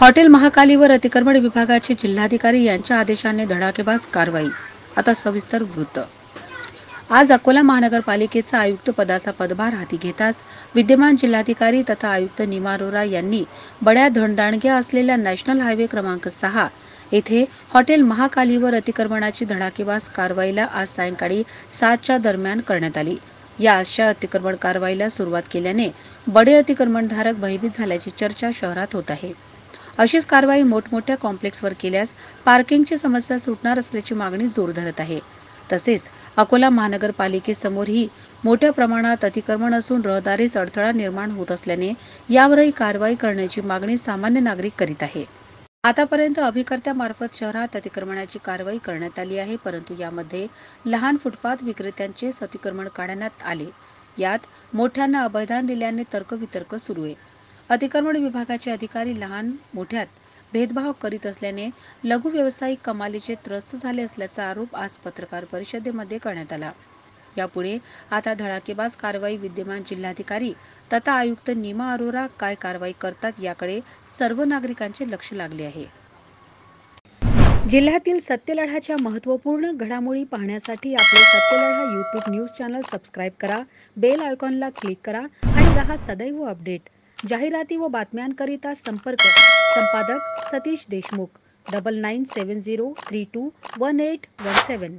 Hotel महाकालीवर अतिक्रमण विभागाचे जिल्हाधिकारी यांच्या आदेशाने धडाकेबाज कारवाई। आता सविस्तर वृत्त। आज अकोला महानगरपालिकेचा आयुक्त पदाचा पदभार हाती घेताच विद्यमान जिल्हाधिकारी तथा आयुक्त नीमा अरोरा यांनी बड्या धडधाणग्या असलेल्या नॅशनल हायवे क्रमांक 6 येथे हॉटेल महाकालीवर अतिक्रमणाची धडाकेबाज कारवाईला आज सायंकाळी 7च्या दरम्यान करण्यात आली। या आशा अतिक्रमण कारवाईला सुरुवात केल्याने बडे अतिक्रमणधारक भयभीत झाल्याची चर्चा शहरात होत आहे। अशीच कारवाई मोठमोठ्या कॉम्प्लेक्सवर केल्यास पार्किंगची समस्या सुटणार असल्याची मागणी जोर धरत आहे। तसेच अकोला महानगरपालिकेसमोरही मोठ्या प्रमाणात अतिक्रमण असून रहदारीस अडथळा निर्माण होत असल्याने यावरही कारवाई करण्याची मागणी सामान्य नागरिक करीत आहे। आतापर्यंत अभिकर्त्यामार्फत शहरात अतिक्रमणाची कारवाई करण्यात आली आहे, परंतु यामध्ये लहान फुटपाथ विक्रेत्यांचेच अतिक्रमण काढण्यात आले। यात मोठ्यांना अभयदान दिल्याने तर्कवितर्क सुरू आहे। अतिक्रमण विभागाचे अधिकारी लहान मोठ्यात भेदभाव करीत असल्याने लघु व्यावसायिक कमालीचे त्रस्त झाले असल्याचा आरोप आज पत्रकार परिषदेमध्ये करण्यात आला। यापुढे आता धडाकेबाज कारवाई विद्यमान जिल्हाधिकारी तथा आयुक्त नीमा अरोरा काय कारवाई करतात याकडे सर्व नागरिकांचे लक्ष लागले आहे। जिल्ह्यातील सत्यलढाच्या महत्त्वपूर्ण घडामोडी पाहण्यासाठी आपले Satyaladha YouTube news channel subscribe करा, बेल आयकॉनला क्लिक करा आणि रहा सदैव अपडेट। जाहिराती व बातम्यांकरिता संपर्क संपादक सतीश देशमुख 9970321817।